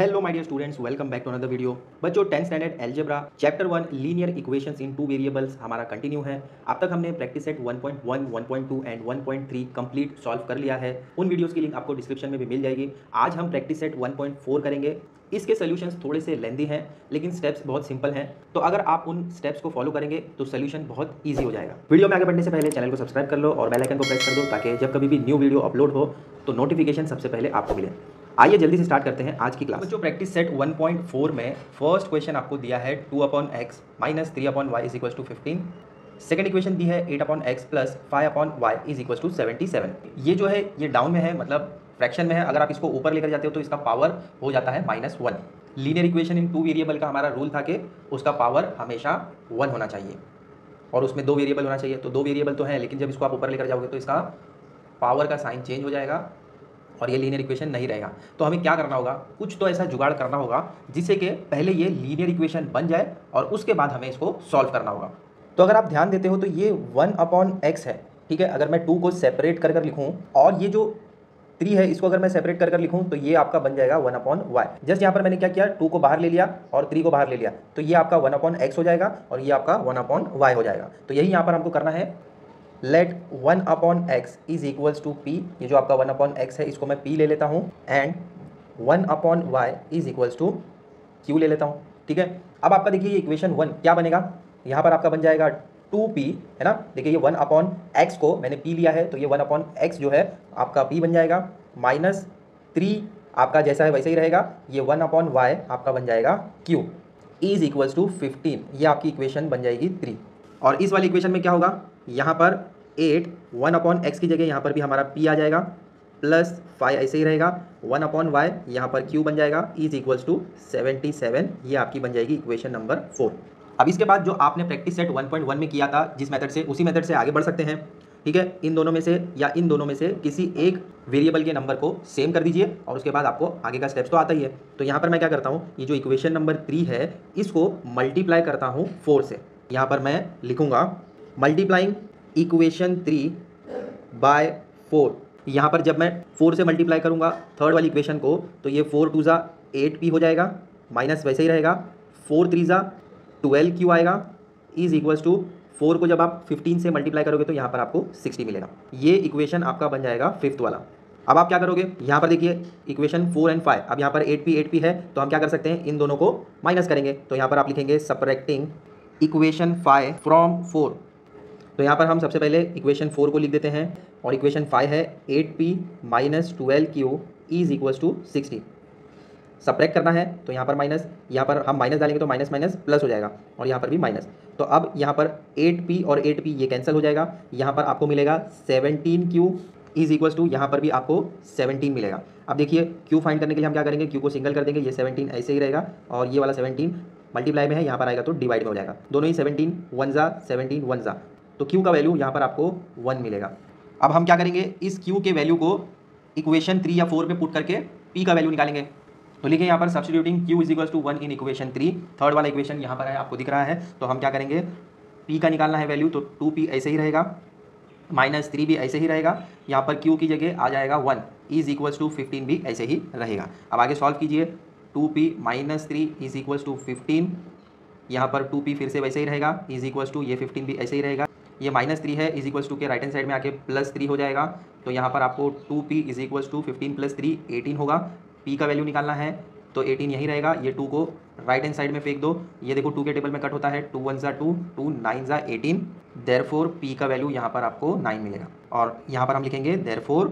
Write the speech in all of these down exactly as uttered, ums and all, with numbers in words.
Hello my dear students, welcome back to another video. बच्चों tenth standard algebra chapter one linear equations in two variables हमारा continue है। अब तक हमने practice set one point one, one point two and one point three complete solve कर लिया है। उन वीडियोस की लिंक आपको डिस्क्रिप्शन में भी मिल जाएगी। आज हम practice set one point four करेंगे। इसके सोल्यूशंस थोड़े से लेंदी हैं लेकिन स्टेप्स बहुत सिंपल हैं, तो अगर आप उन स्टेप्स को फॉलो करेंगे तो सोल्यूशन बहुत ईजी हो जाएगा। वीडियो में आगे बढ़ने से पहले चैनल को सब्सक्राइब कर लो और बेल आइकन को प्रेस कर दो ताकि जब कभी भी न्यू वीडियो अपलोड हो तो नोटिफिकेशन सबसे पहले आपको मिले। आइए जल्दी से स्टार्ट करते हैं आज की क्लास। जो practice set one point four में फर्स्ट क्वेश्चन आपको दिया है two upon x minus three upon y is equal to fifteen. Second equation दी है eight upon x plus five upon y is equal to seventy seven. ये जो है ये डाउन में है, मतलब फ्रैक्शन में है। अगर आप इसको ऊपर लेकर जाते हो तो इसका पावर हो जाता है minus one. Linear equation in two variable का हमारा रूल था कि उसका पावर हमेशा वन होना चाहिए और उसमें दो वेरिएबल होना चाहिए। तो दो वेरिएबल तो है लेकिन जब इसको आप ऊपर लेकर जाओगे तो इसका पावर का साइन चेंज हो जाएगा और ये लीनियर इक्वेशन नहीं रहेगा। तो हमें क्या करना होगा, कुछ तो ऐसा जुगाड़ करना होगा जिससे कि पहले ये लीनियर इक्वेशन बन जाए और उसके बाद हमें इसको सॉल्व करना होगा। तो अगर आप ध्यान देते हो तो ये वन अपॉन एक्स है, ठीक है। अगर मैं टू को सेपरेट कर कर लिखूँ और ये जो थ्री है इसको अगर मैं सेपरेट कर कर लिखूँ तो ये आपका बन जाएगा वन अपॉन वाई। जस्ट यहाँ पर मैंने क्या किया, टू को बाहर ले लिया और थ्री को बाहर ले लिया, तो ये आपका वन अपॉन एक्स हो जाएगा और ये आपका वन अपॉन वाई हो जाएगा। तो यही यहाँ पर हमको करना है। Let one upon x is equals to P, ये जो आपका वन अपॉन एक्स है इसको मैं पी ले लेता हूँ and one upon y is equals to Q ले लेता हूँ, ठीक है। अब आपका देखिए ये इक्वेशन वन क्या बनेगा, यहाँ पर आपका बन जाएगा टू पी, है ना। देखिए ये वन अपॉन एक्स को मैंने पी लिया है तो ये वन अपॉन एक्स जो है आपका पी बन जाएगा माइनस थ्री आपका जैसा है वैसा ही रहेगा, ये वन अपॉन वाई आपका बन जाएगा q is equals to fifteen. ये आपकी इक्वेशन बन जाएगी थ्री। और इस वाली इक्वेशन में क्या होगा, यहाँ पर एट वन अपॉन एक्स की जगह यहाँ पर भी हमारा पी आ जाएगा प्लस फाइव ऐसे ही रहेगा, वन अपॉन वाई यहाँ पर क्यू बन जाएगा is equals to seventy seven. ये आपकी बन जाएगी इक्वेशन नंबर फोर। अब इसके बाद जो आपने practice set one point one में किया था जिस मेथड से, उसी मेथड से आगे बढ़ सकते हैं, ठीक है। इन दोनों में से या इन दोनों में से किसी एक वेरिएबल के नंबर को सेम कर दीजिए और उसके बाद आपको आगे का स्टेप्स तो आता ही है। तो यहाँ पर मैं क्या करता हूँ, ये जो इक्वेशन नंबर थ्री है इसको मल्टीप्लाई करता हूँ फोर से। यहाँ पर मैं लिखूँगा multiplying equation three by four. यहाँ पर जब मैं फोर से मल्टीप्लाई करूँगा थर्ड वाली इक्वेशन को तो ये फोर टू ज़ा एट पी हो जाएगा माइनस वैसे ही रहेगा, फोर थ्री ज़ा ट्वेल्व क्यू आएगा इज इक्वल्स टू फोर को जब आप फिफ्टीन से मल्टीप्लाई करोगे तो यहाँ पर आपको सिक्सटी मिलेगा। ये इक्वेशन आपका बन जाएगा फिफ्थ वाला। अब आप क्या करोगे, यहाँ पर देखिए इक्वेशन फोर एंड फाइव, अब यहाँ पर एट पी एट पी है तो हम क्या कर सकते हैं, इन दोनों को माइनस करेंगे। तो यहाँ पर आप लिखेंगे subtracting equation five from four. तो यहाँ पर हम सबसे पहले इक्वेशन फोर को लिख देते हैं और इक्वेशन फाइव है eight p minus twelve q is equals to sixty. Subtract करना है तो यहाँ पर माइनस, यहाँ पर हम माइनस डालेंगे तो माइनस माइनस प्लस हो जाएगा और यहाँ पर भी माइनस। तो अब यहाँ पर एट पी और एट पी ये कैंसिल हो जाएगा, यहाँ पर आपको मिलेगा seventeen q is equals to, यहाँ पर भी आपको सेवनटीन मिलेगा। अब देखिए क्यू फाइंड करने के लिए हम क्या करेंगे, क्यू को सिंगल कर देंगे, ये सेवनटीन ऐसे ही रहेगा और ये वाला सेवनटीन मल्टीप्लाई में है, यहाँ पर आएगा तो डिवाइड में हो जाएगा, दोनों ही सेवनटीन वन ज़ा सेवनटीन वन ज़ा, तो क्यू का वैल्यू यहाँ पर आपको वन मिलेगा। अब हम क्या करेंगे, इस क्यू के वैल्यू को इक्वेशन थ्री या फोर पर पुट करके पी का वैल्यू निकालेंगे। तो लिखिए यहाँ पर substituting q is equals to one in equation three, third वाला इक्वेशन यहाँ पर है आपको दिख रहा है। तो हम क्या करेंगे, p का निकालना है वैल्यू तो टू पी ऐसे ही रहेगा माइनस थ्री भी ऐसे ही रहेगा, यहाँ पर q की जगह आ जाएगा one is equals to fifteen भी ऐसे ही रहेगा। अब आगे सॉल्व कीजिए, two P minus three is equals to fifteen, यहाँ पर टू पी फिर से वैसे ही रहेगा इज इक्वल्स टू, ये फिफ्टीन भी ऐसे ही रहेगा, ये माइनस थ्री है इज इक्वल्स टू के राइट हैंड साइड में आके प्लस थ्री हो जाएगा। तो यहाँ पर आपको two p is equals to fifteen plus three eighteen होगा, p का वैल्यू निकालना है तो एटीन यही रहेगा, ये टू को राइट हैंड साइड में फेंक दो, ये देखो टू के टेबल में कट होता है, टू वन ज़ा टू टू नाइन ज़ा एटीन, देयरफॉर p का वैल्यू यहाँ पर आपको नाइन मिलेगा। और यहाँ पर हम लिखेंगे therefore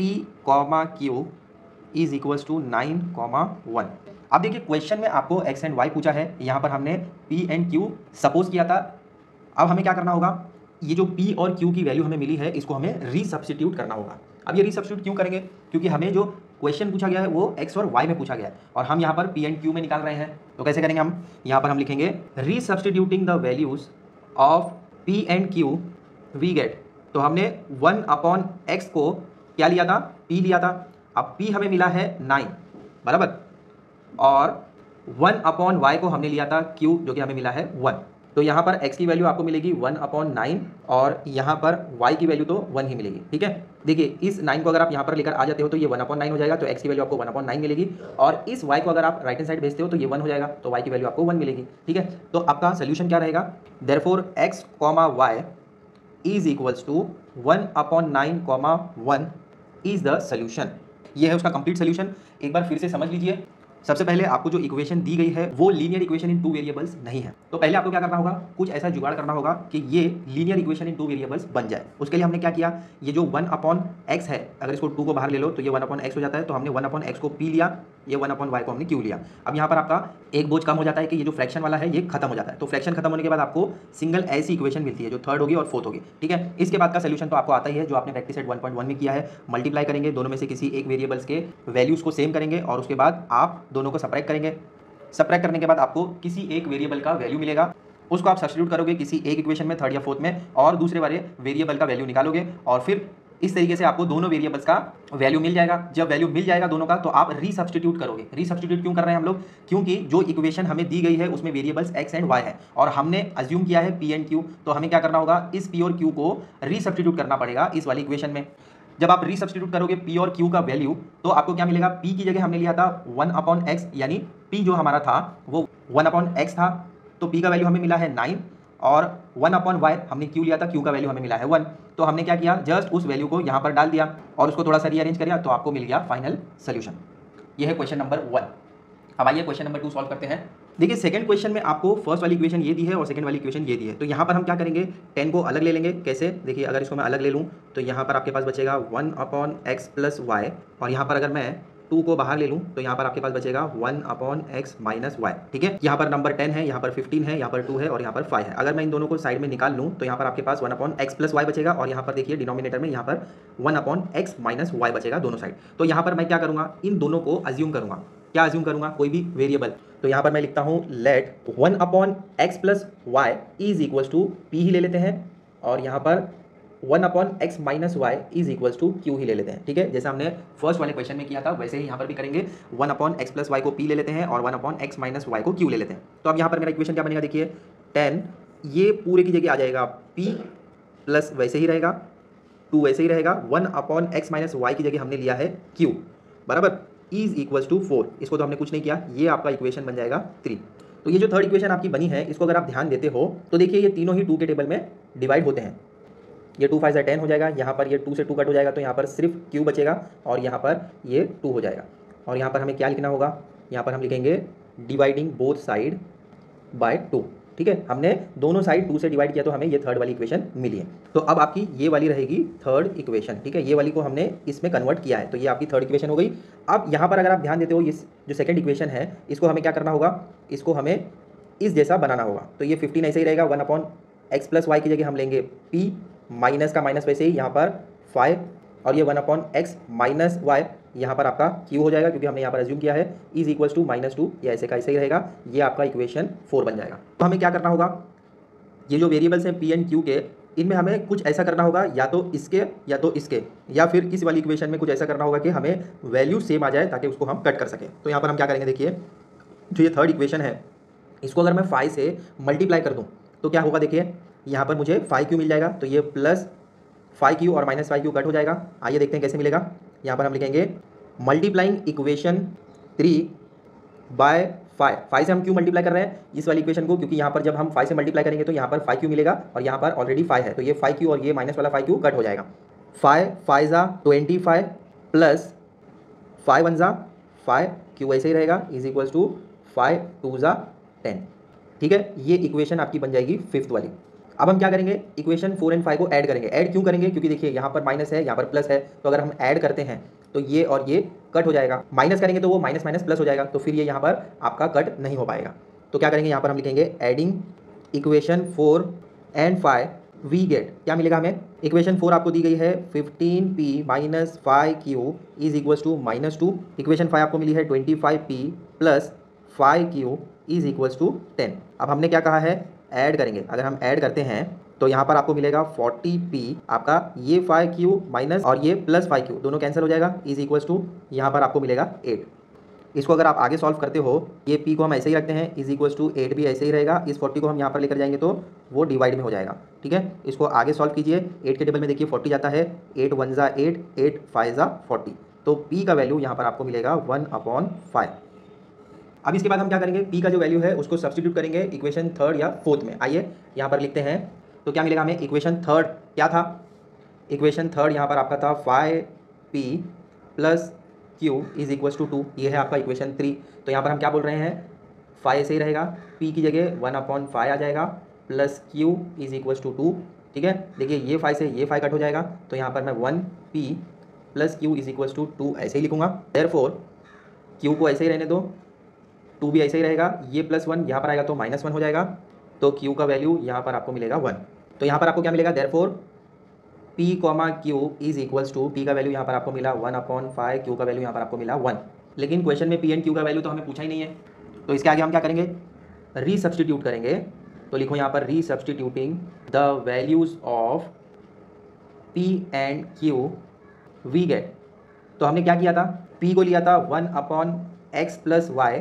p comma q is equals to nine comma one. अब देखिए क्वेश्चन में आपको x एंड y पूछा है, यहाँ पर हमने p एंड q सपोज किया था। अब हमें क्या करना होगा, ये जो p और q की वैल्यू हमें मिली है इसको हमें रीसब्स्टिट्यूट करना होगा। अब ये रीसब्स्टिट्यूट क्यों करेंगे, क्योंकि हमें जो क्वेश्चन पूछा गया है वो एक्स और वाई में पूछा गया है और हम यहाँ पर पी एंड क्यू में निकाल रहे हैं। तो कैसे करेंगे हम, यहाँ पर हम लिखेंगे resubstituting the values of P and q we get. तो हमने वन अपॉन एक्स को क्या लिया था, पी लिया था। अब पी हमें मिला है नाइन, बराबर, और वन अपॉन वाई को हमने लिया था क्यू जो कि हमें मिला है वन। तो यहाँ पर x की वैल्यू आपको मिलेगी वन अपॉन नाइन और यहाँ पर y की वैल्यू तो वन ही मिलेगी। ठीक है, देखिए इस नाइन को अगर आप यहाँ पर लेकर आ जाते हो तो ये वन अपॉन नाइन हो जाएगा, तो x की वैल्यू आपको वन अपॉन नाइन मिलेगी। और इस y को अगर आप राइट हैंड साइड भेजते हो तो ये वन हो जाएगा, तो y की वैल्यू आपको वन मिलेगी। ठीक है, तो आपका सोल्यूशन क्या रहेगा? Therefore x comma Y is equals to one upon nine comma one is the solution. ये है उसका कंप्लीट सोल्यूशन। एक बार फिर से समझ लीजिए। सबसे पहले आपको जो इक्वेशन दी गई है वो linear equation in two variables नहीं है, तो पहले आपको क्या करना होगा? कुछ ऐसा जुगाड़ करना होगा कि ये linear equation in two variables बन जाए। उसके लिए हमने क्या किया, ये जो वन अपॉन एक्स है, अगर इसको टू को बाहर ले लो तो ये वन अपॉन एक्स हो जाता है, तो हमने वन अपॉन एक्स को पी लिया, ये वन अपॉन वाई को हमने क्यू लिया। अब यहाँ पर आपका एक बोझ कम हो जाता है कि ये जो फ्रैक्शन वाला है ये खत्म हो जाता है, तो फ्रैक्शन खत्म होने के बाद आपको सिंगल ऐसी इक्वेशन मिलती है जो थर्ड होगी और फोर्थ होगी। ठीक है, इसके बाद का सोल्यूशन तो आपको आता ही है जो आपने practice set one point one में किया है। मल्टीप्लाई करेंगे, दोनों में से किसी एक वेरिएबल्स के वैल्यूज़ को सेम करेंगे और उसके बाद आप दोनों को सबट्रैक्ट करेंगे। सबट्रैक्ट करने के बाद आपको किसी एक वेरिएबल का वैल्यू मिलेगा, उसको आप सब्स्टिट्यूट करोगे किसी एक इक्वेशन में, थर्ड या फोर्थ में, और दूसरे वाले वेरिएबल का वैल्यू निकालोगे, और फिर इस तरीके से आपको दोनों वेरिएबल्स का वैल्यू मिल जाएगा। जब वैल्यू मिल जाएगा दोनों का तो आप रीसब्स्टिट्यूट करोगे। रीसब्स्टिट्यूट क्यों कर रहे हैं हम लोग? क्योंकि जो इक्वेशन हमें दी गई है उसमें वेरिएबल्स x एंड y है और हमने अज्यूम किया है p एंड q, तो हमें क्या करना होगा? इस p और q को रीसब्स्टिट्यूट करना पड़ेगा इस वाली इक्वेशन में। जब आप रीसब्स्टिट्यूट करोगे p और q का वैल्यू तो आपको क्या मिलेगा? p की जगह हमने लिया था वन अपॉन एक्स, यानी p जो हमारा था वो वन अपॉन एक्स था, तो p का वैल्यू हमें मिला है नाइन, और वन अपॉन वाई हमने क्यू लिया था, क्यू का वैल्यू हमें मिला है वन। तो हमने क्या किया? जस्ट उस वैल्यू को यहाँ पर डाल दिया और उसको थोड़ा सा रीअरेंज कर दिया, तो आपको मिल गया फाइनल सोल्यूशन। यह है क्वेश्चन नंबर वन। अब आइए क्वेश्चन नंबर टू सॉल्व करते हैं। देखिए सेकंड क्वेश्चन में आपको फर्स्ट वाली इक्वेशन ये दी है और सेकंड वाली इक्वेशन ये दी है, तो यहाँ पर हम क्या करेंगे? टेन को अलग ले लेंगे। कैसे? देखिए अगर इसको मैं अलग ले लूँ तो यहाँ पर आपके पास बचेगा one upon x plus y, और यहाँ पर अगर मैं टू को बाहर ले लूँ तो यहाँ पर आपके पास बचेगा one upon x minus y. ठीक है, यहाँ पर नंबर टेन है, यहाँ पर फिफ्टीन है, यहाँ पर टू है और यहाँ पर फाइव है। अगर मैं इन दोनों को साइड में निकाल लूँ तो यहाँ पर आपके पास one upon x plus y बचेगा, और यहाँ पर देखिए डिनोमिनेटर में यहाँ पर one upon x minus y बचेगा दोनों साइड। तो यहाँ पर मैं क्या करूँगा? इन दोनों को अज्यूम करूँगा। क्या अज्यूम करूँगा? कोई भी वेरिएबल। तो यहाँ पर मैं लिखता हूँ let one upon x plus Y is equals to p ही ले लेते हैं, और यहाँ पर one upon x minus Y is equals to q ही ले लेते हैं। ठीक है, जैसे हमने फर्स्ट वाले क्वेश्चन में किया था वैसे ही यहाँ पर भी करेंगे। One upon x plus y को पी ले लेते हैं और one upon x minus y को क्यू ले लेते हैं। तो अब यहाँ पर मेरा इक्वेशन क्या बनेगा? देखिए टेन ये पूरे की जगह आ जाएगा, पी प्लस वैसे ही रहेगा, टू वैसे ही रहेगा, one upon x minus Y की जगह हमने लिया है क्यू, बराबर इज इक्वल्स टू फोर। इसको तो हमने कुछ नहीं किया, ये आपका इक्वेशन बन जाएगा थ्री। तो ये जो थर्ड इक्वेशन आपकी बनी है इसको अगर आप ध्यान देते हो तो देखिए ये तीनों ही टू के टेबल में डिवाइड होते हैं। ये टू फाइव से टेन हो जाएगा, यहाँ पर ये टू से टू कट हो जाएगा तो यहाँ पर सिर्फ क्यू बचेगा, और यहाँ पर ये टू हो जाएगा। और यहाँ पर हमें क्या लिखना होगा? यहाँ पर हम लिखेंगे dividing both side by two. ठीक है, हमने दोनों साइड टू से डिवाइड किया तो हमें ये थर्ड वाली इक्वेशन मिली है। तो अब आपकी ये वाली रहेगी थर्ड इक्वेशन। ठीक है, ये वाली को हमने इसमें कन्वर्ट किया है, तो ये आपकी थर्ड इक्वेशन हो गई। अब यहाँ पर अगर आप ध्यान देते हो ये जो सेकेंड इक्वेशन है इसको हमें क्या करना होगा? इसको हमें इस जैसा बनाना होगा। तो ये फिफ्टीन ऐसे ही रहेगा, one upon x plus y की जगह हम लेंगे पी, माइनस का माइनस वैसे ही यहाँ पर फाइव, और ये one upon x minus Y यहाँ पर आपका क्यू हो जाएगा क्योंकि हमने यहाँ पर अज्यूम किया है, is equals to minus two, ये ऐसे का ऐसे ही रहेगा। ये आपका इक्वेशन फोर बन जाएगा। तो हमें क्या करना होगा? ये जो वेरिएबल्स हैं पी एंड क्यू के, इनमें हमें कुछ ऐसा करना होगा, या तो इसके या तो इसके, या फिर इस वाली इक्वेशन में कुछ ऐसा करना होगा कि हमें वैल्यू सेम आ जाए ताकि उसको हम कट कर सकें। तो यहाँ पर हम क्या करेंगे? देखिए जो ये थर्ड इक्वेशन है इसको अगर मैं फाइव से मल्टीप्लाई कर दूँ तो क्या होगा? देखिए यहाँ पर मुझे फाइव क्यू मिल जाएगा, तो ये प्लस फाइव क्यू और माइनस फाइव क्यू कट हो जाएगा। आइए देखते हैं कैसे मिलेगा। यहाँ पर हम लिखेंगे multiplying equation three by five. Five से हम क्यू मल्टीप्लाई कर रहे हैं इस वाली इक्वेशन को, क्योंकि यहाँ पर जब हम फाइव से मल्टीप्लाई करेंगे तो यहाँ पर फाइव क्यू मिलेगा और यहाँ पर ऑलरेडी फाइव है, तो ये फाइव क्यू और ये माइनस वाला फाइव क्यू कट हो जाएगा। फाइव फाइव ज़ा twenty five plus five one ज़ा फाइव क्यू ऐसे ही रहेगा, is equals to five two ज़ा टेन। ठीक है, ये इक्वेशन आपकी बन जाएगी फिफ्थ वाली। अब हम क्या करेंगे? इक्वेशन फोर एंड फाइव को ऐड करेंगे। ऐड क्यों करेंगे? क्योंकि देखिए यहाँ पर माइनस है, यहाँ पर प्लस है, तो अगर हम ऐड करते हैं तो ये और ये कट हो जाएगा, माइनस करेंगे तो वो माइनस माइनस प्लस हो जाएगा, तो फिर ये यहाँ पर आपका कट नहीं हो पाएगा। तो क्या करेंगे? यहाँ पर हम लिखेंगे adding equation four and five we get. क्या मिलेगा हमें? इक्वेशन फोर आपको दी गई है fifteen p minus five q is equals to minus two. Equation five आपको मिली है twenty five p plus five q is equals to ten. अब हमने क्या कहा है? ऐड करेंगे। अगर हम ऐड करते हैं तो यहाँ पर आपको मिलेगा फोर्टी पी, आपका ये फाइव क्यू माइनस और ये प्लस फाइव क्यू दोनों कैंसिल हो जाएगा, इज इक्वल्स टू यहाँ पर आपको मिलेगा एट। इसको अगर आप आगे सॉल्व करते हो, ये पी को हम ऐसे ही रखते हैं, इज इक्वल्स टू एट भी ऐसे ही रहेगा। इस फोर्टी को हम यहाँ पर लेकर जाएंगे तो वो डिवाइड में हो जाएगा। ठीक है, इसको आगे सॉल्व कीजिए। एट के टेबल में देखिए फोर्टी जाता है, एट वन ज़ा एट, एट फाइव ज़ा फोर्टी, तो पी का वैल्यू यहाँ पर आपको मिलेगा वन अपॉन फाइव। अब इसके बाद हम क्या करेंगे, पी का जो वैल्यू है उसको सब्सटीट्यूट करेंगे इक्वेशन थर्ड या फोर्थ में। आइए यहाँ पर लिखते हैं, तो क्या मिलेगा हमें, इक्वेशन थर्ड क्या था, इक्वेशन थर्ड यहाँ पर आपका था five p plus Q is equals to two, two है आपका इक्वेशन थ्री। तो यहाँ पर हम क्या बोल रहे हैं, फाइव से ही रहेगा, पी की जगह वन अपॉन फाइव आ जाएगा plus Q is equals to two. ठीक है, देखिए ये फाइव से ये फाइव कट हो जाएगा, तो यहाँ पर मैं one p plus Q is equals to two two ही लिखूंगा। देयरफॉर क्यू को ऐसे ही रहने दो, टू भी ऐसे ही रहेगा, ये प्लस वन यहाँ पर आएगा तो माइनस वन हो जाएगा, तो क्यू का वैल्यू यहाँ पर आपको मिलेगा वन। तो यहाँ पर आपको क्या मिलेगा, therefore p comma q is equals to, p का वैल्यू यहाँ पर आपको मिला वन अपॉन फाइव, क्यू का वैल्यू यहाँ पर आपको मिला वन। लेकिन क्वेश्चन में पी एंड क्यू का वैल्यू तो हमें पूछा ही नहीं है, तो इसके आगे हम क्या करेंगे, री सब्सटीट्यूट करेंगे। तो लिखो यहाँ पर resubstituting the values of P and q we get. तो हमने क्या किया था, पी को लिया था one upon x plus y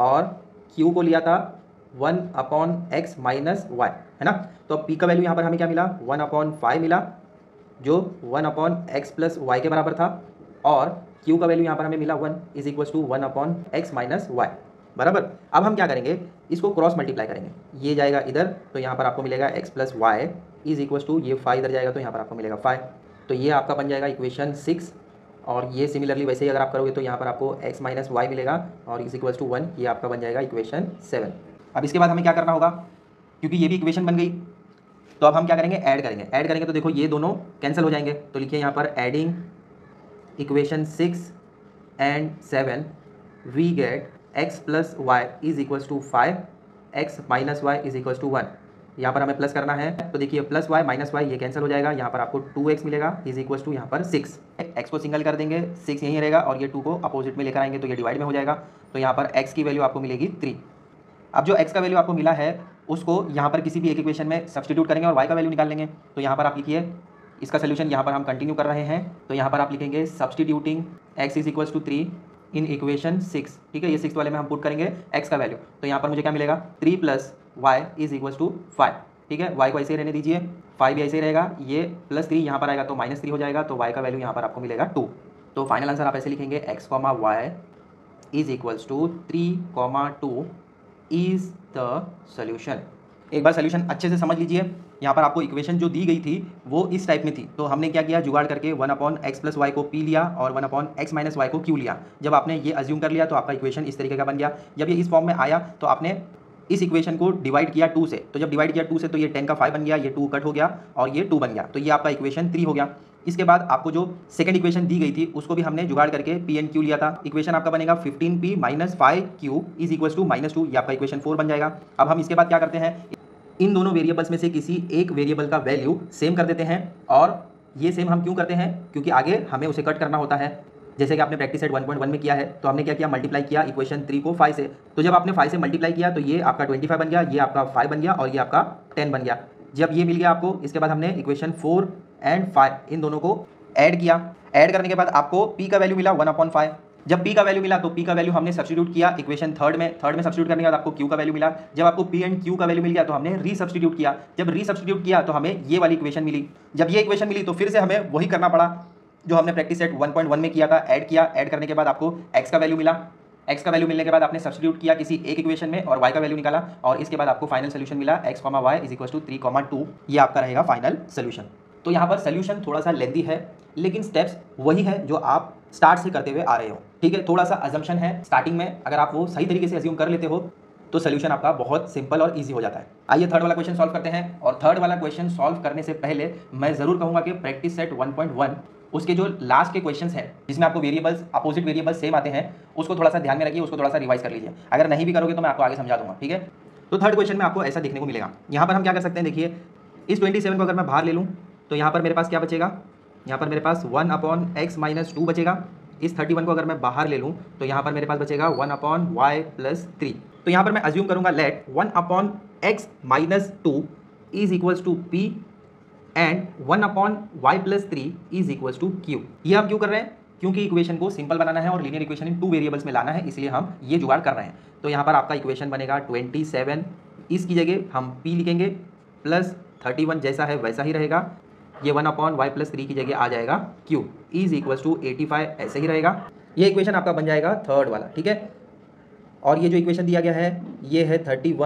और q को लिया था one upon x minus y, है ना। तो अब p का वैल्यू यहाँ पर हमें क्या मिला, वन अपॉन फाइव मिला, जो one upon x plus y के बराबर था, और q का वैल्यू यहाँ पर हमें मिला one is equals to one upon x minus Y, बराबर। अब हम क्या करेंगे, इसको क्रॉस मल्टीप्लाई करेंगे, ये जाएगा इधर तो यहाँ पर आपको मिलेगा x plus Y is equals to, ये फाइव इधर जाएगा तो यहाँ पर आपको मिलेगा फाइव। तो ये आपका बन जाएगा इक्वेशन सिक्स, और ये सिमिलरली वैसे ही अगर आप करोगे तो यहाँ पर आपको x माइनस वाई मिलेगा और इज इक्वल्स टू वन, ये आपका बन जाएगा इक्वेशन सेवन। अब इसके बाद हमें क्या करना होगा, क्योंकि ये भी इक्वेशन बन गई, तो अब हम क्या करेंगे, ऐड करेंगे। ऐड करेंगे तो देखो ये दोनों कैंसिल हो जाएंगे, तो लिखिए यहाँ पर adding equation six and seven we get x plus Y is equals to five, x minus Y is equals to one. यहाँ पर हमें प्लस करना है, तो देखिए प्लस वाई माइनस वाई ये कैंसिल हो जाएगा, यहाँ पर आपको टू एक्स मिलेगा इज इक्वल टू यहाँ पर सिक्स। एक्स को सिंगल कर देंगे, सिक्स यहीं रहेगा, और ये टू को अपोजिट में लेकर आएंगे तो ये डिवाइड में हो जाएगा, तो यहाँ पर एक्स की वैल्यू आपको मिलेगी थ्री। अब जो एक्स का वैल्यू आपको मिला है उसको यहाँ पर किसी भी एक इक्वेशन में सब्सटीट्यूट करेंगे और वाई का वैल्यू निकाल लेंगे। तो यहाँ पर आप लिखिए, इसका सोल्यूशन यहाँ पर हम कंटिन्यू कर रहे हैं, तो यहाँ पर आप लिखेंगे substituting x is equal to three in equation six. ठीक है, ये सिक्स वाले में हम पुट करेंगे एक्स का वैल्यू, तो यहाँ पर मुझे क्या मिलेगा, three plus y is equals to five. ठीक है, y को ऐसे ही रहने दीजिए, फाइव भी ऐसे ही रहेगा, ये प्लस थ्री यहाँ पर आएगा तो माइनस थ्री हो जाएगा, तो y का वैल्यू यहाँ पर आपको मिलेगा टू। तो फाइनल आंसर आप ऐसे लिखेंगे, x comma Y is equals to three comma two is the solution. एक बार सोल्यूशन अच्छे से समझ लीजिए। यहाँ पर आपको इक्वेशन जो दी गई थी वो इस टाइप में थी, तो हमने क्या किया, जुगाड़ करके one upon x plus y को पी लिया और one upon x minus y को क्यू लिया। जब आपने ये अज्यूम कर लिया तो आपका इक्वेशन इस तरीके का बन गया। जब ये इस फॉर्म में आया तो आपने इस इक्वेशन को डिवाइड किया टू से, तो जब डिवाइड किया टू से तो ये टेन का फाइव बन गया, ये टू कट हो गया और ये टू बन गया, तो ये आपका इक्वेशन थ्री हो गया। इसके बाद आपको जो सेकंड इक्वेशन दी गई थी उसको भी हमने जुगाड़ करके पी एन क्यू लिया था। इक्वेशन आपका बनेगा fifteen p minus five q is equals to minus two, ये आपका इक्वेशन फोर बन जाएगा। अब हम इसके बाद क्या करते हैं, इन दोनों वेरिएबल्स में से किसी एक वेरिएबल का वैल्यू सेम कर देते हैं, और ये सेम हम क्यों करते हैं, क्योंकि आगे हमें उसे कट करना होता है, जैसे कि आपने practice set one point one में किया है। तो हमने क्या किया, मल्टीप्लाई किया इक्वेशन थ्री को फाइव से, तो जब आपने फाइव से मल्टीप्लाई किया तो ये आपका ट्वेंटी फाइव बन गया, ये आपका फाइव बन गया और ये आपका टेन बन गया। जब ये मिल गया आपको, इसके बाद हमने इक्वेशन फोर एंड फाइव इन दोनों को ऐड किया। ऐड करने के बाद आपको पी का वैल्यू मिला वन अपॉन फाइव। जब p का वैल्यू मिला तो p का वैल्यू हमने सब्सटीट्यूट किया इक्वेशन थर्ड में, थर्ड में सब्सटीट्यूट करने के बाद आपको q का वैल्यू मिला। जब आपको p एंड q का वैल्यू मिल गया तो हमने री सब्सटीट्यूट किया। जब री सब्सटीट्यूट किया तो हमें ये वाली इक्वेशन मिली। जब ये इक्वेशन मिली तो फिर से हमें वही करना पड़ा जो हमने practice set one point one में किया था, ऐड किया। ऐड करने के बाद आपको x का वैल्यू मिला, x का वैल्यू मिलने के बाद आपने सब्सटीट्यूट किया किसी एक इक्वेशन में और y का वैल्यू निकाला, और इसके बाद आपको फाइनल सोल्यूशन मिला x comma Y is equal to three comma two, ये आपका रहेगा फाइनल सोल्यूशन। तो यहाँ पर सोल्यूशन थोड़ा सा लेंदी है, लेकिन स्टेप्स वही है जो आप स्टार्ट से करते हुए आ रहे हो। ठीक है, थोड़ा सा अजम्पशन है स्टार्टिंग में, अगर आप वो सही तरीके से अज्यूम कर लेते हो तो सोल्यूशन आपका बहुत सिंपल और इजी हो जाता है। आइए थर्ड वाला क्वेश्चन सॉल्व करते हैं, और थर्ड वाला क्वेश्चन सॉल्व करने से पहले मैं ज़रूर कहूँगा कि practice set one point one उसके जो लास्ट के क्वेश्चंस हैं जिसमें आपको वेरिएबल्स अपोजिट वेरिएबल्स सेम आते हैं उसको थोड़ा सा ध्यान में रखिए, उसको थोड़ा सा रिवाइज कर लीजिए। अगर नहीं भी करोगे तो मैं आपको आगे समझा दूंगा। ठीक है, तो थर्ड क्वेश्चन में आपको ऐसा देखने को मिलेगा। यहाँ पर हम क्या कर सकते हैं, देखिए इस ट्वेंटी सेवन को अगर मैं बाहर ले लूँ तो यहाँ पर मेरे पास क्या बचेगा, यहाँ पर मेरे पास one upon x minus two बचेगा। इस थर्टी वन को अगर मैं बाहर ले लूँ तो यहाँ पर मेरे पास बचेगा one upon Y plus three. तो यहाँ पर मैं अज्यूम करूँगा let one upon x minus two is equals to p and one upon Y plus three is equals to q. ये हम क्यों कर रहे हैं, क्योंकि इक्वेशन को सिंपल बनाना है और linear equation in two variables में लाना है, इसलिए हम ये जुगाड़ कर रहे हैं। तो यहाँ पर आपका इक्वेशन बनेगा सत्ताईस, इसकी जगह हम p लिखेंगे, प्लस इकतीस जैसा है वैसा ही रहेगा, ये one upon Y plus three की जगह आ जाएगा q इज इक्वल्स टू पचासी ऐसे ही रहेगा। ये इक्वेशन आपका बन जाएगा थर्ड वाला, ठीक है। और ये जो इक्वेशन दिया गया है ये है इकतीस,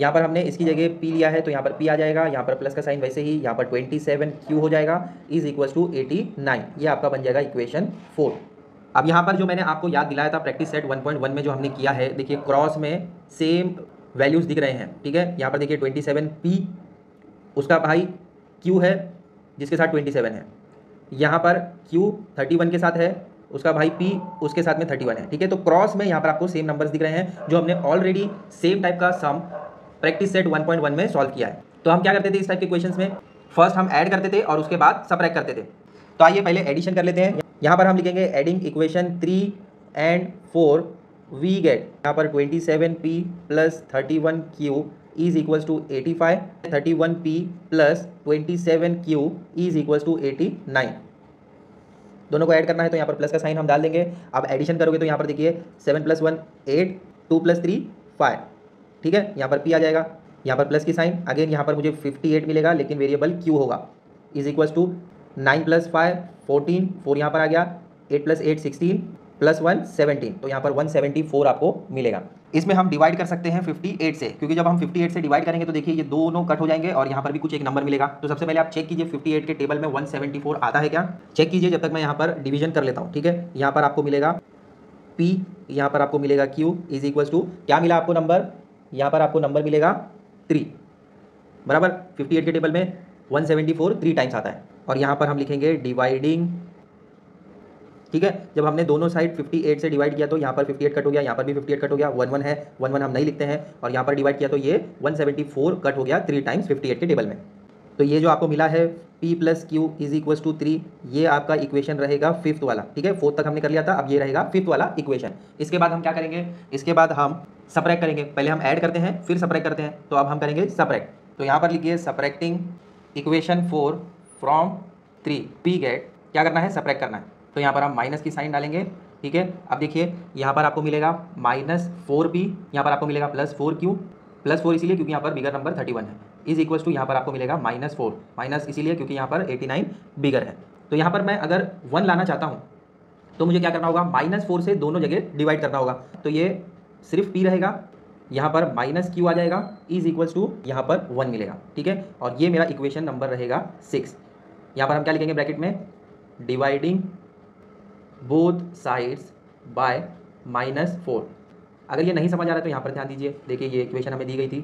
यहाँ पर हमने इसकी जगह p लिया है तो यहाँ पर p आ जाएगा, यहाँ पर प्लस का साइन वैसे ही, यहाँ पर सत्ताईस q हो जाएगा इज इक्वल्स टू नवासी, ये आपका बन जाएगा इक्वेशन फोर। अब यहाँ पर जो मैंने आपको याद दिलाया था practice set one point one में जो हमने किया है, देखिए क्रॉस में सेम वैल्यूज़ दिख रहे हैं, ठीक है। यहाँ पर देखिए सत्ताईस p उसका भाई q है जिसके साथ सत्ताईस है, यहाँ पर q इकतीस के साथ है, उसका भाई p उसके साथ में इकतीस है, ठीक है। तो क्रॉस में यहाँ पर आपको सेम नंबर्स दिख रहे हैं जो हमने ऑलरेडी सेम टाइप का sum practice set one point one में सॉल्व किया है। तो हम क्या करते थे इस टाइप के क्वेश्चंस में, फर्स्ट हम ऐड करते थे और उसके बाद सबट्रैक्ट करते थे। तो आइए पहले एडिशन कर लेते हैं। यहाँ पर हम लिखेंगे adding equation three and four we get, यहाँ पर twenty seven p plus thirty one q is equals to eighty five, thirty one p plus twenty seven q is equals to eighty nine, दोनों को add करना है तो यहाँ पर plus का साइन हम डाल देंगे। अब एडिशन करोगे तो यहाँ पर देखिए seven plus one eight, two plus three five, ठीक है। यहाँ पर p आ जाएगा, यहाँ पर प्लस की साइन, अगेन यहाँ पर मुझे अट्ठावन मिलेगा लेकिन वेरिएबल q होगा, is equals to nine plus five fourteen, four यहाँ पर आ गया, eight plus eight sixteen, plus one seventeen, तो यहाँ पर एक सौ चौहत्तर आपको मिलेगा। इसमें हम डिवाइड कर सकते हैं अट्ठावन से, क्योंकि जब हम अट्ठावन से डिवाइड करेंगे तो देखिए ये दोनों कट हो जाएंगे और यहाँ पर भी कुछ एक नंबर मिलेगा। तो सबसे पहले आप चेक कीजिए अट्ठावन के टेबल में एक सौ चौहत्तर आता है क्या, चेक कीजिए जब तक मैं यहाँ पर डिवीजन कर लेता हूँ, ठीक है। यहाँ पर आपको मिलेगा p, यहाँ पर आपको मिलेगा q इज इक्वल्स टू, क्या मिला आपको नंबर, यहाँ पर आपको नंबर मिलेगा थ्री, बराबर अट्ठावन के टेबल में एक सौ चौहत्तर थ्री टाइम्स आता है। और यहाँ पर हम लिखेंगे डिवाइडिंग, ठीक है। जब हमने दोनों साइड अट्ठावन से डिवाइड किया तो यहाँ पर अट्ठावन कट हो गया, यहाँ पर भी अट्ठावन कट हो गया, वन वन है, वन वन हम नहीं लिखते हैं, और यहाँ पर डिवाइड किया तो ये एक सौ चौहत्तर कट हो गया थ्री टाइम्स अट्ठावन के टेबल में। तो ये जो आपको मिला है p plus Q is equals to three, ये आपका इक्वेशन रहेगा फिफ्थ वाला, ठीक है। फोर्थ तक हमने कर लिया था, अब ये रहेगा फिफ्थ वाला इक्वेशन। इसके बाद हम क्या करेंगे, इसके बाद हम सबट्रैक्ट करेंगे, पहले हम ऐड करते हैं फिर सबट्रैक्ट करते हैं, तो अब हम करेंगे सबट्रैक्ट। तो यहाँ पर लिखिए subtracting equation four from three we get, क्या करना है, सबट्रैक्ट करना है। तो यहाँ पर हम माइनस की साइन डालेंगे, ठीक है। अब देखिए यहाँ पर आपको मिलेगा माइनस फोर पी, यहाँ पर आपको मिलेगा plus four Q, plus four इसीलिए क्योंकि यहाँ पर बिगर नंबर थर्टी वन है, इज इक्वल टू यहाँ पर आपको मिलेगा माइनस फोर, माइनस इसीलिए क्योंकि यहाँ पर एटी नाइन बिगर है। तो यहाँ पर मैं अगर वन लाना चाहता हूँ तो मुझे क्या करना होगा, माइनस फोर से दोनों जगह डिवाइड करना होगा, तो ये सिर्फ p रहेगा, यहाँ पर माइनस क्यू आ जाएगा इज इक्वल्स टू यहाँ पर वन मिलेगा, ठीक है। और ये मेरा इक्वेशन नंबर रहेगा सिक्स। यहाँ पर हम क्या लिखेंगे ब्रैकेट में, dividing both sides by minus four. अगर ये नहीं समझ आ रहा है तो यहाँ पर ध्यान दीजिए, देखिए ये इक्वेशन हमें दी गई थी,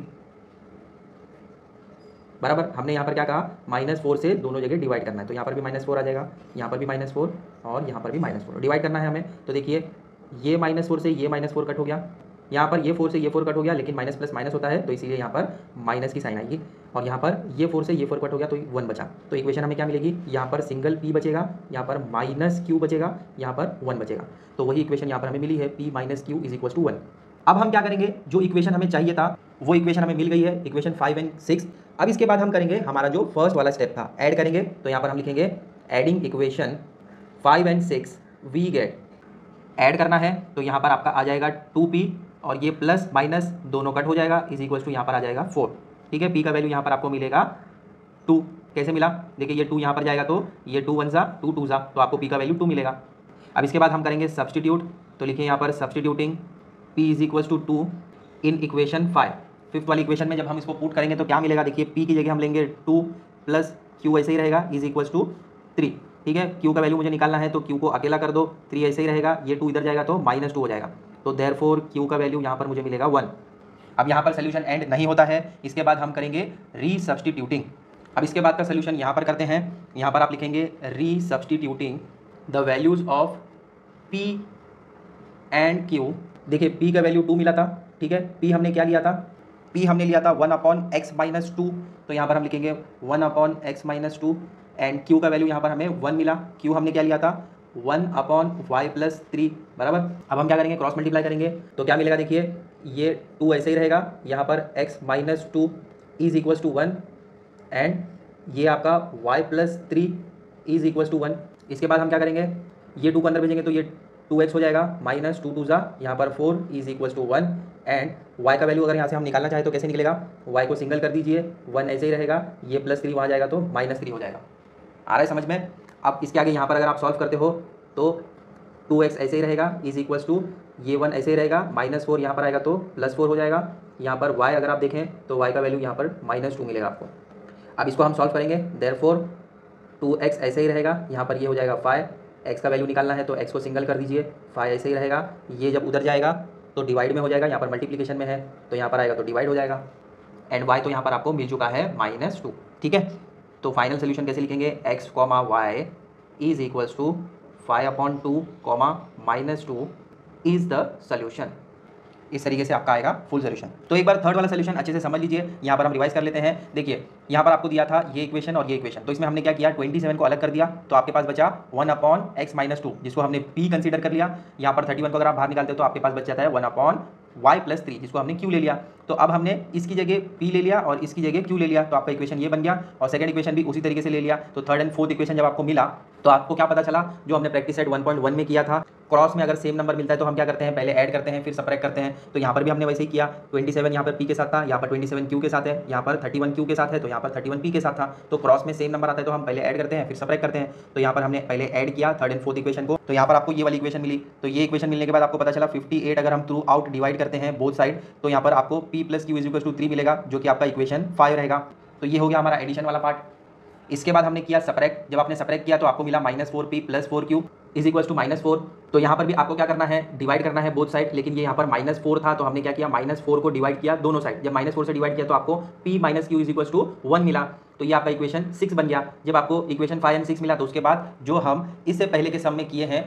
बराबर, हमने यहाँ पर क्या कहा, माइनस फोर से दोनों जगह डिवाइड करना है, तो यहाँ पर भी माइनस फोर आ जाएगा, यहाँ पर भी माइनस फोर और यहाँ पर भी माइनस फोर, डिवाइड करना है हमें। तो देखिए ये माइनस फोर से ये माइनस फोर कट हो गया, यहाँ पर ये फोर से ये फोर कट हो गया, लेकिन माइनस प्लस माइनस होता है तो इसीलिए यहाँ पर माइनस की साइन आएगी, और यहाँ पर ये फोर से ये फोर कट हो गया तो वन बचा। तो इक्वेशन हमें क्या मिलेगी, यहाँ पर सिंगल p बचेगा, यहाँ पर माइनस क्यू बचेगा, यहाँ पर वन बचेगा। तो वही इक्वेशन यहाँ पर हमें मिली है p minus Q is equal to one. अब हम क्या करेंगे, जो इक्वेशन हमें चाहिए था वो इक्वेशन हमें मिल गई है, इक्वेशन फाइव एंड सिक्स। अब इसके बाद हम करेंगे हमारा जो फर्स्ट वाला स्टेप था, ऐड करेंगे। तो यहाँ पर हम लिखेंगे adding equation five and six we get, add करना है तो यहाँ पर आपका आ जाएगा टू पी और ये प्लस माइनस दोनों कट हो जाएगा, इज इक्वल्स टू यहाँ पर आ जाएगा फोर, ठीक है। p का वैल्यू यहाँ पर आपको मिलेगा टू, कैसे मिला, देखिए ये टू यहाँ पर जाएगा तो ये टू वन सा टू टू सा, तो आपको p का वैल्यू टू मिलेगा। अब इसके बाद हम करेंगे सब्सटीट्यूट, तो लिखिए यहाँ पर substituting p is equals to two in equation five, fifth वाली इक्वेशन में जब हम इसको पुट करेंगे तो क्या मिलेगा, देखिए p की जगह हम लेंगे टू प्लस क्यू ऐसे ही रहेगा इज इक्वल्स टू थ्री, ठीक है। q का वैल्यू मुझे निकालना है तो q को अकेला कर दो, थ्री ऐसे ही रहेगा, ये टू इधर जाएगा तो माइनस टू हो जाएगा, तो देयरफॉर q का वैल्यू यहाँ पर मुझे मिलेगा वन। अब यहाँ पर सोल्यूशन एंड नहीं होता है, इसके बाद हम करेंगे री सब्सटीट्यूटिंग। अब इसके बाद का सोल्यूशन यहाँ पर करते हैं, यहाँ पर आप लिखेंगे resubstituting the values of p and q। देखिए p का वैल्यू टू मिला था, ठीक है, p हमने क्या लिया था, p हमने लिया था one upon x minus two, तो यहाँ पर हम लिखेंगे one upon x minus two, and q का वैल्यू यहाँ पर हमें वन मिला, q हमने क्या लिया था one upon Y plus three, बराबर। अब हम क्या करेंगे, क्रॉस मल्टीप्लाई करेंगे तो क्या मिलेगा, देखिए ये टू ऐसे ही रहेगा, यहाँ पर x minus two is equals to one, and ये आपका y plus three is equals to one. इसके बाद हम क्या करेंगे, ये टू को अंदर भेजेंगे तो ये टू एक्स हो जाएगा माइनस टू टू ज़ा यहाँ पर four is equal to one. And y का वैल्यू अगर यहाँ से हम निकालना चाहें तो कैसे निकलेगा, y को सिंगल कर दीजिए, वन ऐसे ही रहेगा, ये प्लस थ्री वहाँ जाएगा तो माइनस थ्री हो जाएगा। आ रहा है समझ में? अब इसके आगे यहाँ पर अगर आप सॉल्व करते हो तो टू एक्स ऐसे ही रहेगा इज इक्वल टू ये वन ऐसे ही रहेगा माइनस फोर यहाँ पर आएगा तो प्लस फोर हो जाएगा। यहाँ पर y अगर आप देखें तो y का वैल्यू यहाँ पर माइनस टू मिलेगा आपको। अब इसको हम सॉल्व करेंगे, देयर फोर टू एक्स ऐसे ही रहेगा, यहाँ पर ये हो जाएगा फाइव। x का वैल्यू निकालना है तो x को सिंगल कर दीजिए, फाइव ऐसे ही रहेगा, ये जब उधर जाएगा तो डिवाइड में हो जाएगा, यहाँ पर मल्टीप्लिकेशन में है तो यहाँ पर आएगा तो डिवाइड हो जाएगा। एंड y तो यहाँ पर आपको मिल चुका है माइनस टू। ठीक है, तो फाइनल सोल्यूशन कैसे लिखेंगे, x comma Y is equals to five upon two comma minus two is the solution. इस तरीके से आपका आएगा फुल सोल्यूशन। तो एक बार थर्ड वाला सोल्यूशन अच्छे से समझ लीजिए, यहाँ पर हम रिवाइज कर लेते हैं। देखिए यहाँ पर आपको दिया था ये इक्वेशन और ये इक्वेशन, तो इसमें हमने क्या किया, सत्ताईस को अलग कर दिया तो आपके पास बचा one upon x minus two जिसको हमने पी कंसीडर कर लिया। यहाँ पर इकतीस को अगर आप बाहर निकालते हो तो आपके पास बच जाता है one upon Y plus three जिसको हमने क्यू ले लिया। तो अब हमने इसकी जगह पी ले लिया और इसकी जगह क्यू ले लिया तो आपका इक्वेशन ये बन गया और सेकंड इक्वेशन भी उसी तरीके से ले लिया। तो थर्ड एंड फोर्थ इक्वेशन जब आपको मिला तो आपको क्या पता चला, जो हमने practice set one point one में किया था, क्रॉस में अगर सेम नंबर मिलता है तो हम क्या करते हैं, पहले ऐड करते हैं फिर सबट्रैक्ट करते हैं। तो यहाँ पर भी हमने वैसे ही किया, सत्ताईस यहाँ पर पी के साथ था, यहाँ पर सत्ताईस क्यू के साथ है, यहाँ पर इकतीस क्यू के साथ है, तो यहाँ पर इकतीस पी के साथ था। तो क्रॉस में सेम नंबर आता है तो हम पहले ऐड करते हैं फिर सबट्रैक्ट करते हैं। तो यहाँ पर हमने पहले ऐड किया थर्ड एंड फोर्थ इक्वेशन को, तो यहाँ पर आपको ये वाली इक्वेशन मिली। तो ये इक्वेशन मिलने के बाद आपको पता चला अट्ठावन अगर हम थ्रू आउट डिवाइड करते हैं बोथ साइड तो यहाँ पर आपको p plus Q is equal to three मिलेगा जो कि आपका इक्वेशन फाइव रहेगा। तो ये हो गया हमारा एडिशन वाला पार्ट। इसके बाद हमने किया सब्ट्रैक्ट, जब आपने सब्ट्रैक्ट किया तो आपको मिला minus four P plus four Q is equal to minus four. तो यहाँ पर भी आपको क्या करना है, डिवाइड करना है बोथ साइड, लेकिन ये यहाँ पर माइनस फोर था तो हमने क्या किया, माइनस फोर को डिवाइड किया दोनों साइड। जब माइनस फोर से डिवाइड किया तो आपको P minus Q is equal to one मिला, तो ये आपका इक्वेशन सिक्स बन गया। जब आपको इक्वेशन फाइव एंड सिक्स मिला तो उसके बाद जो हम इससे पहले के सम में किए हैं,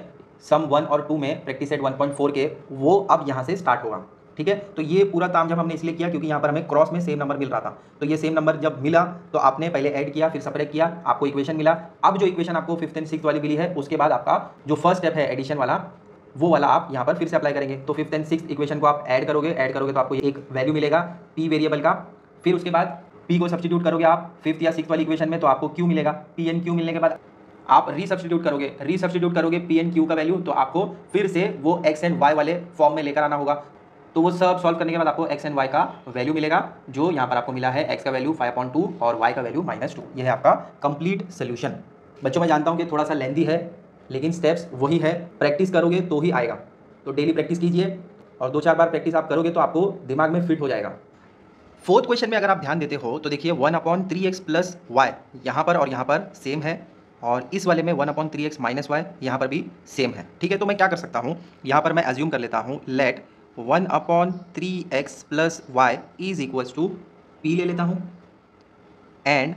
सम वन और टू में practice set one point four के, वो अब यहाँ से स्टार्ट होगा। ठीक है, तो ये पूरा काम जब हमने इसलिए किया क्योंकि यहाँ पर हमें क्रॉस में सेम नंबर मिल रहा था। तो ये सेम नंबर जब मिला तो आपने पहले ऐड किया फिर सब्ट्रैक्ट किया, आपको इक्वेशन मिला। अब जो इक्वेशन आपको फिफ्थ एंड सिक्स वाली मिली है उसके बाद आपका जो फर्स्ट स्टेप है एडिशन वाला, वो वाला आप यहाँ पर फिर से अप्लाई करेंगे। तो फिफ्थ एंड सिक्स इक्वेशन को आप ऐड करोगे, ऐड करोगे तो आपको एक वैल्यू मिलेगा पी वेरिएबल का, फिर उसके बाद पी को सब्स्टिट्यूट करोगे आप फिफ्थ या सिक्स वाली इक्वेशन में तो आपको क्यू मिलेगा। पी एंड क्यू मिलने के बाद आप री सब्स्टिट्यूट करोगे, री सब्स्टिट्यूट करोगे पी एंड क्यू का वैल्यू, तो आपको फिर से वो एक्स एंड वाई वाले फॉर्म में लेकर आना होगा। तो वो सब सॉल्व करने के बाद आपको x एंड y का वैल्यू मिलेगा जो यहाँ पर आपको मिला है, x का वैल्यू फाइव पॉइंट टू और y का वैल्यू माइनस टू। यह है आपका कंप्लीट सोल्यूशन। बच्चों मैं जानता हूँ कि थोड़ा सा लेंथी है लेकिन स्टेप्स वही है, प्रैक्टिस करोगे तो ही आएगा। तो डेली प्रैक्टिस कीजिए और दो चार बार प्रैक्टिस आप करोगे तो आपको दिमाग में फिट हो जाएगा। फोर्थ क्वेश्चन में अगर आप ध्यान देते हो तो देखिए one upon three X plus Y यहाँ पर और यहाँ पर सेम है, और इस वाले में one upon three X minus Y यहाँ पर भी सेम है। ठीक है, तो मैं क्या कर सकता हूँ, यहाँ पर मैं अज्यूम कर लेता हूँ let one upon three X plus Y is equals to P ले लेता हूँ एंड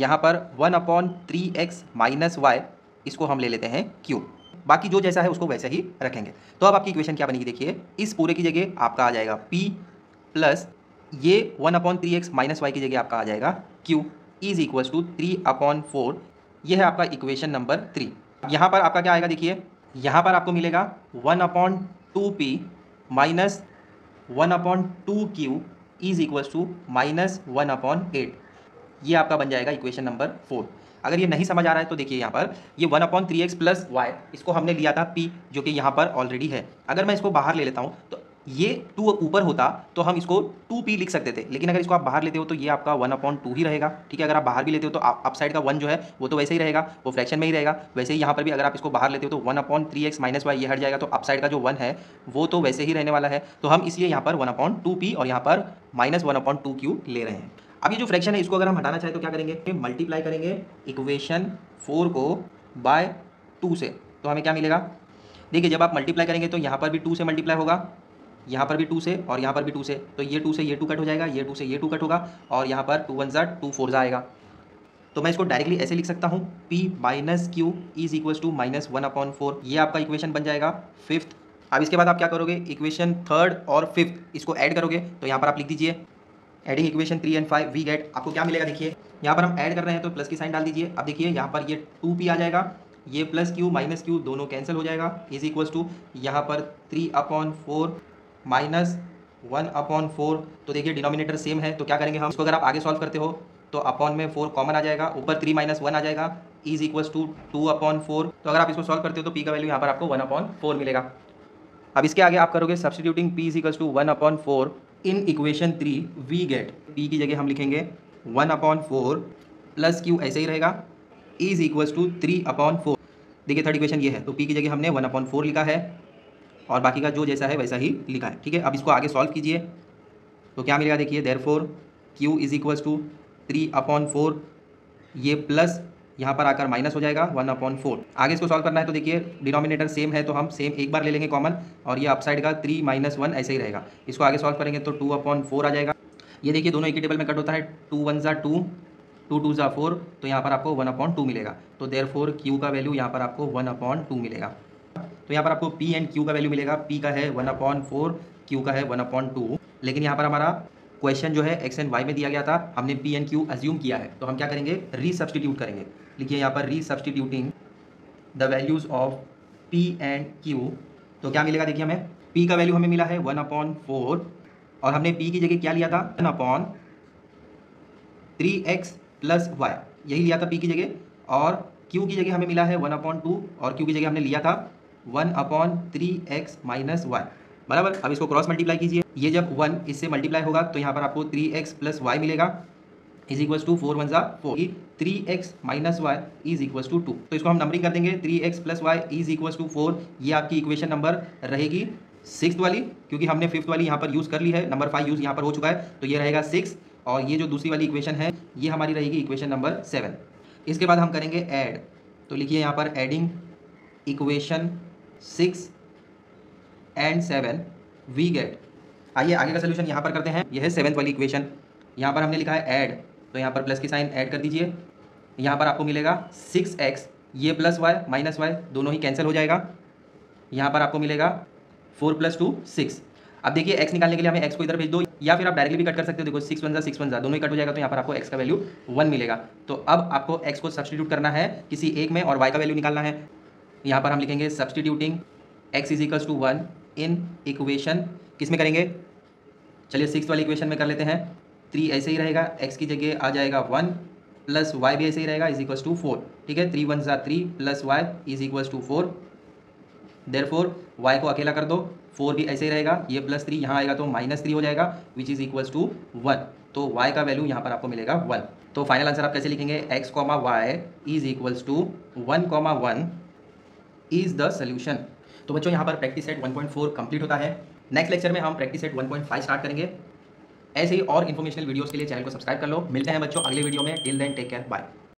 यहाँ पर one upon three X minus Y इसको हम ले लेते हैं क्यू, बाकी जो जैसा है उसको वैसे ही रखेंगे। तो अब आपकी इक्वेशन क्या बनेगी, देखिए इस पूरे की जगह आपका आ जाएगा p प्लस ये one upon three X minus Y की जगह आपका आ जाएगा q is equals to three upon four. यह है आपका इक्वेशन नंबर थ्री। यहाँ पर आपका क्या आएगा, देखिए यहाँ पर आपको मिलेगा one upon two P minus one upon two Q is equals to minus one upon eight. ये आपका बन जाएगा इक्वेशन नंबर फोर। अगर ये नहीं समझ आ रहा है तो देखिए यहाँ पर ये one upon three X plus Y इसको हमने लिया था p जो कि यहाँ पर ऑलरेडी है। अगर मैं इसको बाहर ले लेता हूँ तो ये टू ऊपर होता तो हम इसको टू पी लिख सकते थे, लेकिन अगर इसको आप बाहर लेते हो तो ये आपका वन अपॉन टू ही रहेगा। ठीक है, अगर आप बाहर भी लेते हो तो अप साइड का वन जो है वो तो वैसे ही रहेगा, वो फ्रैक्शन में ही रहेगा। वैसे ही यहाँ पर भी अगर आप इसको बाहर लेते हो तो one upon three X minus Y ये हट जाएगा, तो अप साइड का जो वन है वो तो वैसे ही रहने वाला है। तो हम इसलिए यहाँ पर वन अपॉन टू पी और यहाँ पर minus one upon two Q ले रहे हैं। अब ये जो फ्रैक्शन है इसको अगर हम हटाना चाहें तो क्या करेंगे, मल्टीप्लाई करेंगे इक्वेशन फोर को बाय टू से, तो हमें क्या मिलेगा। देखिए जब आप मल्टीप्लाई करेंगे तो यहाँ पर भी टू से मल्टीप्लाई होगा, यहाँ पर भी टू से और यहाँ पर भी टू से, तो ये टू से ये टू कट हो जाएगा, ये टू से ये टू कट होगा और यहाँ पर टू वन ज़ा टू फोर ज़ा आएगा। तो मैं इसको डायरेक्टली ऐसे लिख सकता हूँ p minus Q is equals to minus one upon four. ये आपका इक्वेशन बन जाएगा फिफ्थ। अब इसके बाद आप क्या करोगे, इक्वेशन थर्ड और फिफ्थ इसको ऐड करोगे तो यहाँ पर आप लिख दीजिए adding equation three and five we get. आपको क्या मिलेगा, देखिए यहाँ पर हम ऐड कर रहे हैं तो प्लस की साइन डाल दीजिए। अब देखिए यहाँ पर ये टू पी आ जाएगा, ये प्लस क्यू माइनस क्यू दोनों कैंसिल हो जाएगा इज इक्वल्स टू यहाँ पर three upon four minus one upon four. तो देखिए डिनोमिनेटर सेम है तो क्या करेंगे हम इसको, अगर आप आगे सॉल्व करते हो तो अपॉन में फोर कॉमन आ जाएगा, ऊपर थ्री माइनस वन आ जाएगा is equals to two upon four. तो अगर आप इसको सॉल्व करते हो तो पी का वैल्यू यहाँ पर आपको वन अपॉन फोर मिलेगा। अब इसके आगे आप करोगे substituting P is equals to one upon four in equation three, we get P की जगह हम लिखेंगे one upon four plus Q ऐसे ही रहेगा is equals to three upon four. देखिए थर्ड इक्वेशन ये है, तो पी की जगह हमने वन अपॉन फोर लिखा है और बाकी का जो जैसा है वैसा ही लिखा है। ठीक है, अब इसको आगे सॉल्व कीजिए तो क्या मिलेगा, देखिए there four Q is equals to three upon four, ये प्लस यहाँ पर आकर माइनस हो जाएगा वन अपॉन फोर। आगे इसको सॉल्व करना है तो देखिए डिनोमिनेटर सेम है तो हम सेम एक बार ले लेंगे कॉमन, और ये अपसाइड का थ्री माइनस वन ऐसे ही रहेगा। इसको आगे सॉल्व करेंगे तो टू अपॉन फोर आ जाएगा। ये देखिए दोनों एक ही टेबल में कट होता है, टू वन ज़ा टू, टू टू ज़ा फोर, तो यहाँ पर आपको वन अपॉन टू मिलेगा। तो देर फोर क्यू का वैल्यू यहाँ पर आपको वन अपॉन टू मिलेगा। तो यहाँ पर आपको पी एंड क्यू का वैल्यू मिलेगा, पी का है वन अपॉन फोर, क्यू का है वन अपॉन टू। लेकिन यहाँ पर हमारा क्वेश्चन जो है एक्स एंड वाई में दिया गया था, हमने पी एंड क्यू अज्यूम किया है, तो हम क्या करेंगे रीसब्स्टिट्यूट करेंगे। लिखिए यहाँ पर resubstituting the values of P and Q, तो क्या मिलेगा देखिए हमें, पी का वैल्यू हमें मिला है वन अपॉन फोर और हमने पी की जगह क्या लिया था one upon three X plus Y, यही लिया था पी की जगह। और क्यू की जगह हमें मिला है वन अपॉन टू और क्यू की जगह हमने लिया था one upon three X minus Y, बराबर। अब इसको क्रॉस मल्टीप्लाई कीजिए, ये जब वन इससे मल्टीप्लाई होगा तो यहाँ पर आपको थ्री एक्स प्लस वाई मिलेगा is equals to four one ज़ा four, three X minus Y is equals to two. तो इसको हम नंबरिंग कर देंगे, three X plus Y is equals to four, ये आपकी इक्वेशन नंबर रहेगी सिक्स्थ वाली, क्योंकि हमने फिफ्थ वाली यहाँ पर यूज़ कर ली है, नंबर फाइव यूज़ यहाँ पर हो चुका है, तो ये रहेगा सिक्स। और ये जो दूसरी वाली इक्वेशन है ये हमारी रहेगी इक्वेशन नंबर सेवन। इसके बाद हम करेंगे ऐड, तो लिखिए यहाँ पर adding equation six and seven we get. आइए आगे का सोल्यूशन यहाँ पर करते हैं, यह है सेवन्थ वाली इक्वेशन। यहाँ पर हमने लिखा है ऐड, तो यहाँ पर प्लस की साइन ऐड कर दीजिए, यहाँ पर आपको मिलेगा सिक्स एक्स, ये प्लस वाई माइनस वाई दोनों ही कैंसिल हो जाएगा, यहाँ पर आपको मिलेगा फोर प्लस टू सिक्स। अब देखिए एक्स निकालने के लिए हमें एक्स को इधर भेज दो या फिर आप डायरेक्टली भी कट कर सकते हो, देखो सिक्स वन ज़ा सिक्स वन ज़ा दोनों ही कट हो जाएगा, तो यहाँ पर आपको एक्स का वैल्यू वन मिलेगा। तो अब आपको एक्स को सब्सटीट्यूट करना है किसी एक में और वाई का वैल्यू निकालना है। यहाँ पर हम लिखेंगे substituting x is equals to one in equation, किस में करेंगे, चलिए सिक्स वाली इक्वेशन में कर लेते हैं। थ्री ऐसे ही रहेगा, एक्स की जगह आ जाएगा वन प्लस वाई भी ऐसे ही रहेगा इज इक्वल्स टू फोर। ठीक है, थ्री वन ज़ा three plus Y is equals to four, therefore Y को अकेला कर दो, फोर भी ऐसे ही रहेगा, ये प्लस थ्री यहाँ आएगा तो माइनस थ्री हो जाएगा which is equals to one. तो वाई का वैल्यू यहाँ पर आपको मिलेगा वन। तो फाइनल आंसर आप कैसे लिखेंगे, x comma Y is equals to one comma one is the solution. तो बच्चों यहाँ पर practice set one point four complete होता है। नेक्स्ट लेक्चर में हम practice set one point five start करेंगे। ऐसे ही और इन्फॉर्मेशनल वीडियोस के लिए चैनल को सब्सक्राइब कर लो। मिलते हैं बच्चों अगले वीडियो में, till then take care, bye.